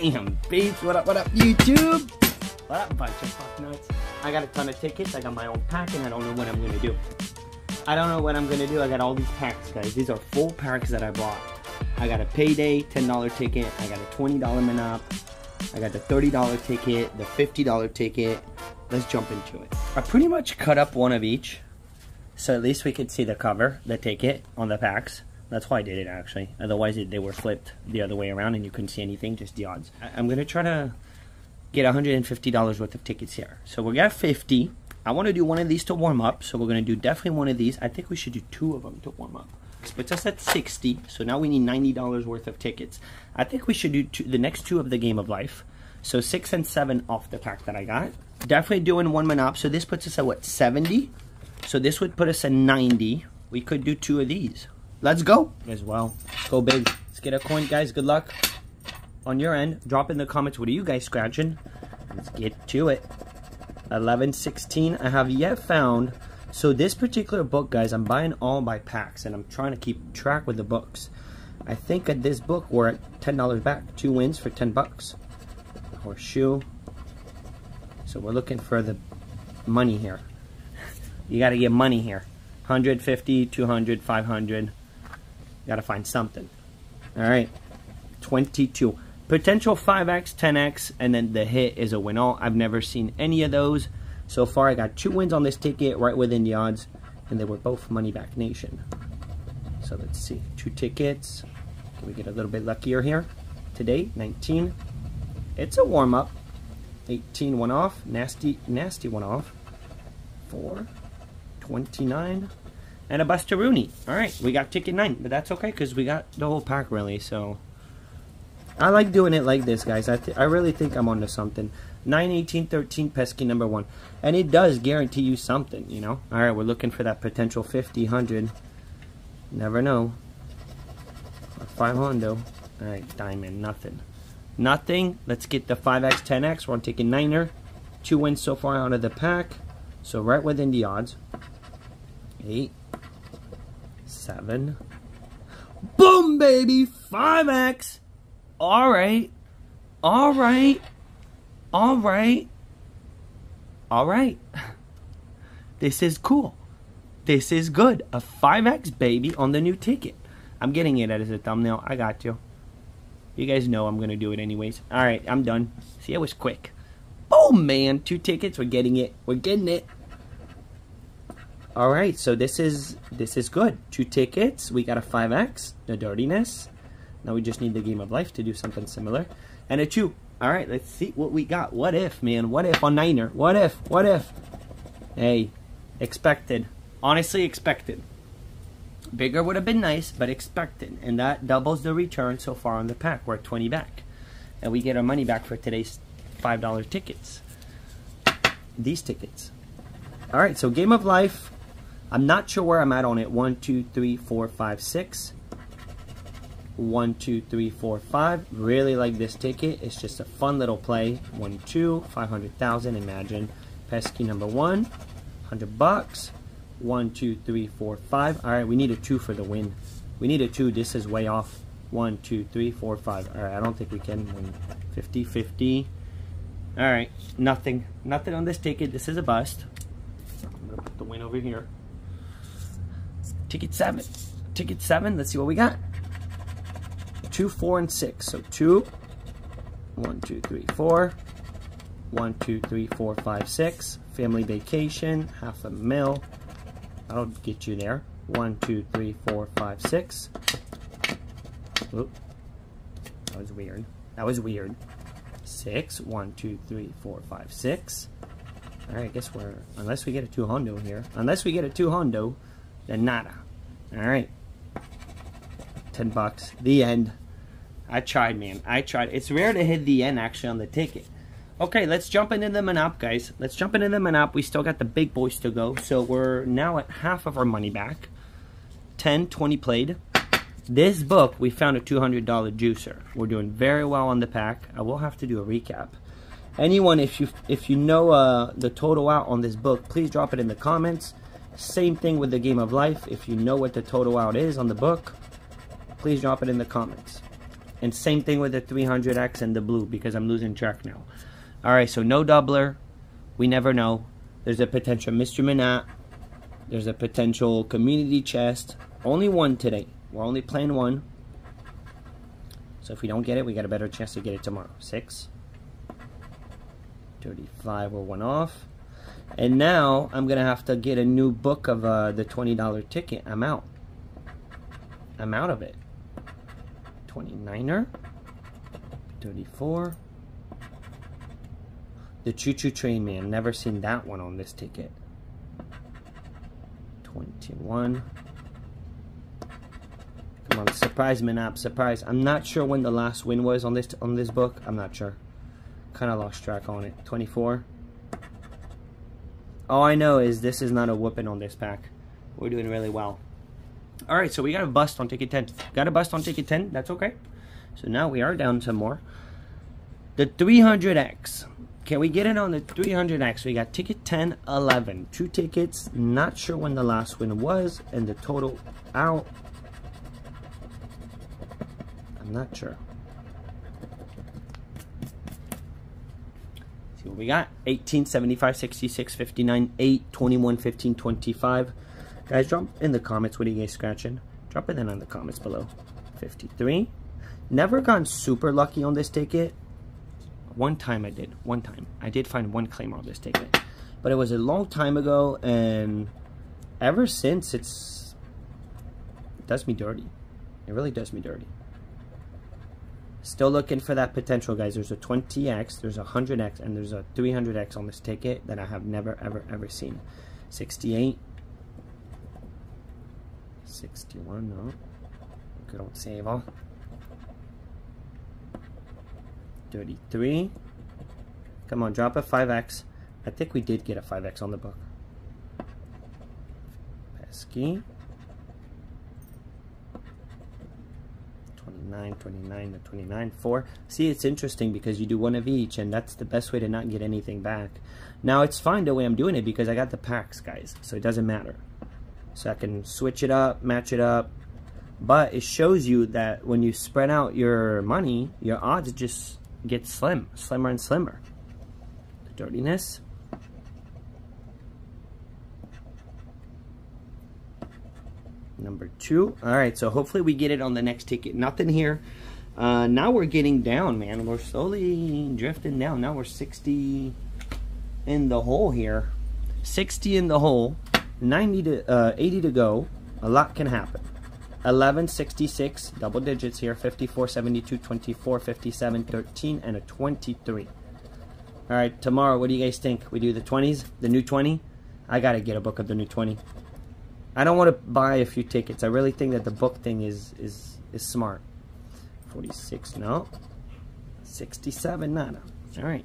Damn, babes, what up, YouTube? What up, bunch of fucknuts? I got a ton of tickets, I got my own pack, and I don't know what I'm gonna do. I don't know what I'm gonna do, I got all these packs, guys. These are full packs that I bought. I got a payday, $10 ticket, I got a $20 Monop, I got the $30 ticket, the $50 ticket. Let's jump into it. I pretty much cut up one of each, so at least we could see the cover, the ticket, on the packs. That's why I did it, actually. Otherwise, they were flipped the other way around and you couldn't see anything, just the odds. I'm going to try to get $150 worth of tickets here. So we got 50. I want to do one of these to warm up, so we're going to do definitely one of these. I think we should do two of them to warm up. This puts us at 60, so now we need $90 worth of tickets. I think we should do the next two of the Game of Life. So 6 and 7 off the pack that I got. Definitely doing one Monop, so this puts us at, what, 70? So this would put us at 90. We could do two of these. Let's go. As well. Go big. Let's get a coin, guys. Good luck. On your end, drop in the comments, what are you guys scratching? Let's get to it. 11, 16. I have yet found. So this particular book, guys, I'm buying all by packs, and I'm trying to keep track with the books. I think at this book, we're at $10 back. 2 wins for 10 bucks. Horseshoe. So we're looking for the money here. You got to get money here. 150, 200, 500. Gotta find something. All right, 22. Potential 5x, 10x, and then the hit is a win-all. I've never seen any of those. So far, I got 2 wins on this ticket, right within the odds, and they were both Money Back Nation. So let's see, 2 tickets. Can we get a little bit luckier here? Today, 19. It's a warm-up. 18, one off. Nasty, nasty one off. 4, 29. And a Buster Rooney. All right, we got ticket 9, but that's okay because we got the whole pack really. So I like doing it like this, guys. I really think I'm onto something. 9, 18, 13, pesky number 1, and it does guarantee you something, you know. All right, we're looking for that potential 50, 100. Never know. 500. All right, diamond, nothing, nothing. Let's get the 5x, 10x. We're on ticket 9er. 2 wins so far out of the pack, so right within the odds. 8. 7. Boom, baby! 5x! Alright. Alright. Alright. Alright. This is cool. This is good. A 5x, baby, on the new ticket. I'm getting it as a thumbnail. I got you. You guys know I'm going to do it anyways. Alright, I'm done. See, it was quick. Oh, man. 2 tickets. We're getting it. We're getting it. All right, so this is good. 2 tickets. We got a 5x, the dirtiness. Now we just need the Game of Life to do something similar, and a 2. All right, let's see what we got. What if, man? What if on 9er? What if? What if? Hey, expected. Honestly, expected. Bigger would have been nice, but expected, and that doubles the return so far on the pack. We're at 20 back, and we get our money back for today's $5 tickets. These tickets. All right, so Game of Life. I'm not sure where I'm at on it. 1, 2, 3, 4, 5, 6. 1, 2, 3, 4, 5. Really like this ticket. It's just a fun little play. 1, 2, 500,000. Imagine. Pesky number 1, 100 bucks. 1, 2, 3, 4, 5. All right, we need a 2 for the win. We need a 2. This is way off. 1, 2, 3, 4, 5. All right, I don't think we can win. 50, 50. All right, nothing. Nothing on this ticket. This is a bust. I'm going to put the win over here. Ticket 7. Ticket 7. Let's see what we got. 2, 4, and 6. So 2. 1, 2, 3, 4. 1, 2, 3, 4, 5, 6. Family vacation. Half a mil. That'll get you there. 1, 2, 3, 4, 5, 6. Oop. That was weird. That was weird. 6. 1, 2, 3, 4, 5, 6. All right, I guess we're, unless we get a 200 here. Unless we get a 200. Then nada. All right. 10 bucks. The end. I tried, man. I tried. It's rare to hit the end, actually, on the ticket. Okay, let's jump into the Monop, guys. Let's jump into the Monop. We still got the big boys to go. So we're now at half of our money back. 10, 20 played. This book, we found a $200 juicer. We're doing very well on the pack. I will have to do a recap. Anyone, if you know the total out on this book, please drop it in the comments. Same thing with the Game of Life. If you know what the total out is on the book, please drop it in the comments. And same thing with the 300X and the blue, because I'm losing track now. All right, so no doubler. We never know. There's a potential Mr. Minat. There's a potential community chest. Only one today. We're only playing one. So if we don't get it, we got a better chance to get it tomorrow. 6, 35, or one off. And now I'm going to have to get a new book of the $20 ticket. I'm out. I'm out of it. 29er. 34. The Choo Choo Train Man. Never seen that one on this ticket. 21. Come on, surprise, Minap, surprise. I'm not sure when the last win was on this book. I'm not sure. Kind of lost track on it. 24. All I know is this is not a whooping on this pack. We're doing really well. All right, so we got a bust on ticket 10. Got a bust on ticket 10. That's okay. So now we are down some more. The 300X. Can we get it on the 300X? We got ticket 10, 11. Two tickets. Not sure when the last win was. And the total out. I'm not sure. See what we got. 18, 75, 66, 59, 8, 21, 15, 25. Guys, drop in the comments what are you guys scratching. Drop it in on the comments below. 53. Never gotten super lucky on this ticket. One time I did. One time. I did find one claim on this ticket. But it was a long time ago, and ever since, it does me dirty. It really does me dirty. Still looking for that potential, guys. There's a 20X, there's a 100X, and there's a 300X on this ticket that I have never, ever, ever seen. 68. 61, no. Good old save all. 33. Come on, drop a 5X. I think we did get a 5X on the book. Pesky. 29, 29, 4. See, it's interesting because you do one of each, and that's the best way to not get anything back. Now, it's fine the way I'm doing it because I got the packs, guys, so it doesn't matter. So I can switch it up, match it up, but it shows you that when you spread out your money, your odds just get slimmer and slimmer. The dirtiness. 2. All right, so hopefully we get it on the next ticket. Nothing here. Now we're getting down, man. We're slowly drifting down. Now we're 60 in the hole here. 60 in the hole. 90 to 80 to go. A lot can happen. 11, 66, double digits here. 54, 72, 24, 57, 13, and a 23. All right, tomorrow, what do you guys think? We do the 20s, the new 20? I got to get a book of the new 20. I don't want to buy a few tickets. I really think that the book thing is smart. 46, no. 67, nada. All right.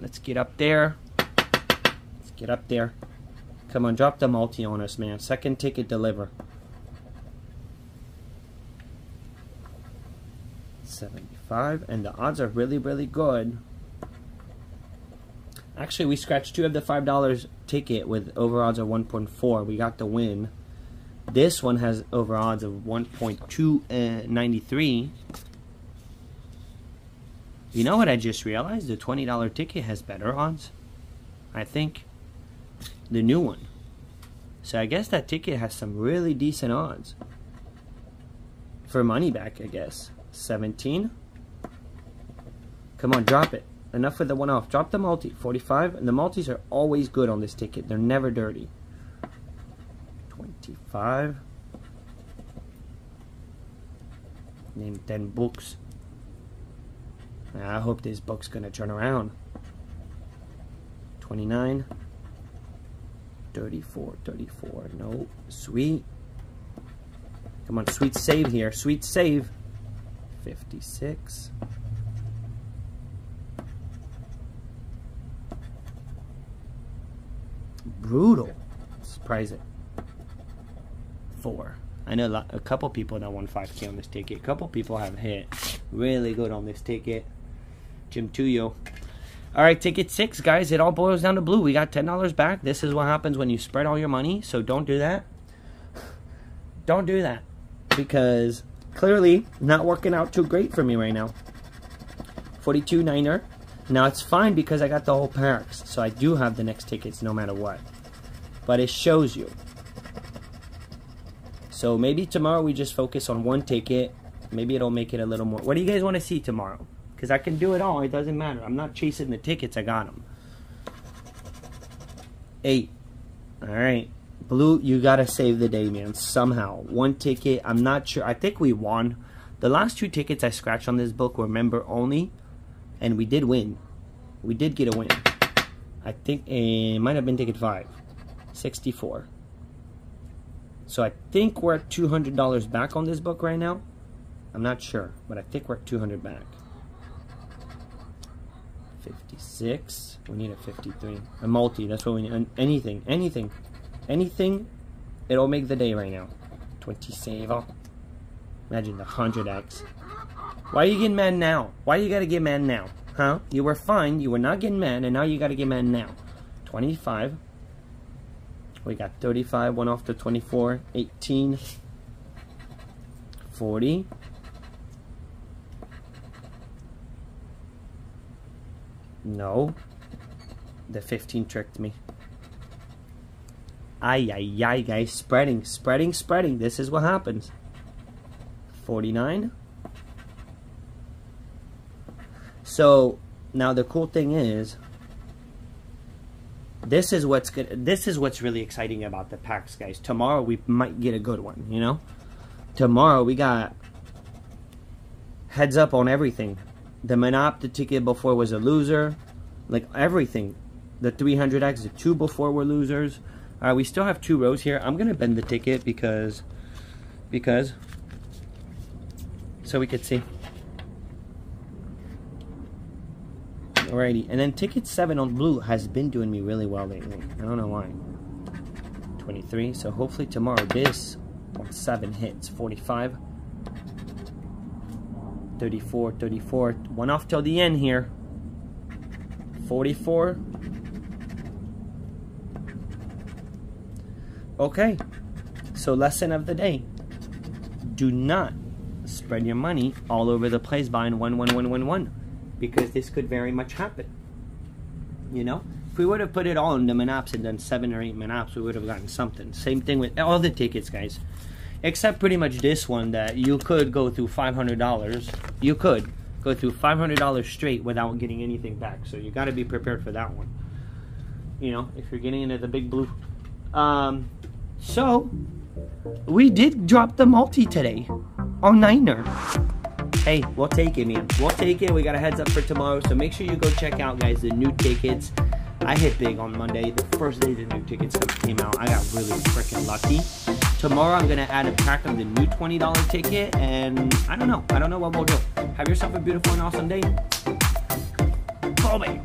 Let's get up there. Let's get up there. Come on, drop the multi on us, man. Second ticket deliver. 75, and the odds are really, really good. Actually, we scratched two of the $5 ticket with over odds of 1.4. We got the win. This one has over odds of 1.293. You know what I just realized? The $20 ticket has better odds, I think. The new one. So I guess that ticket has some really decent odds. For money back, I guess. 17. Come on, drop it. Enough with the one off. Drop the multi. 45. And the multis are always good on this ticket. They're never dirty. 25. Name 10 books. I hope this book's going to turn around. 29. 34. 34. No. Sweet. Come on. Sweet save here. Sweet save. 56. 4. I know a couple people that won 5K on this ticket. A couple people have hit really good on this ticket. Jim Tuyo. All right, ticket 6, guys. It all boils down to blue. We got $10 back. This is what happens when you spread all your money. So don't do that. Don't do that, because clearly not working out too great for me right now. 42 niner. Now it's fine because I got the whole packs, so I do have the next tickets no matter what. But it shows you. So maybe tomorrow we just focus on one ticket. Maybe it'll make it a little more. What do you guys want to see tomorrow? Because I can do it all. It doesn't matter. I'm not chasing the tickets. I got them. 8. All right. Blue, you got to save the day, man. Somehow. One ticket. I'm not sure. I think we won. The last 2 tickets I scratched on this book were member only. And we did win. We did get a win. I think it might have been ticket 5. 64. So I think we're at $200 back on this book right now. I'm not sure, but I think we're at 200 back. 56. We need a 53. A multi. That's what we need. Anything. Anything. Anything. It'll make the day right now. 20 save. Oh. Imagine the 100x. Why are you getting mad now? Why you gotta get mad now? Huh? You were fine. You were not getting mad, and now you gotta get mad now. 25. We got 35. One off to 24. 18. 40. 15 tricked me. Ay, ay, ay, guys. Spreading, spreading, spreading. This is what happens. 49. So, now the cool thing is, this is what's good. This is what's really exciting about the packs, guys. Tomorrow we might get a good one, you know? Tomorrow we got heads up on everything. The Monopter ticket before was a loser. Like everything. The 300x, the 2 before were losers. Alright, we still have 2 rows here. I'm gonna bend the ticket because so we could see. Alrighty, and then ticket 7 on blue has been doing me really well lately. I don't know why. 23, so hopefully tomorrow this on 7 hits. 45. 34, 34. One off till the end here. 44. Okay, so lesson of the day. Do not spread your money all over the place buying 1, 1, 1, 1, 1. Because this could very much happen. You know? If we would have put it all in the Monops and done 7 or 8 Monops, we would have gotten something. Same thing with all the tickets, guys. Except pretty much this one that you could go through $500. You could go through $500 straight without getting anything back. So you got to be prepared for that one. You know, if you're getting into the big blue. So, we did drop the multi today on Niner. Hey, we'll take it, man. We'll take it. We got a heads up for tomorrow. So make sure you go check out, guys, the new tickets. I hit big on Monday. The first day the new tickets came out, I got really freaking lucky. Tomorrow, I'm going to add a pack of the new $20 ticket. And I don't know. I don't know what we'll do. Have yourself a beautiful and awesome day. Call me.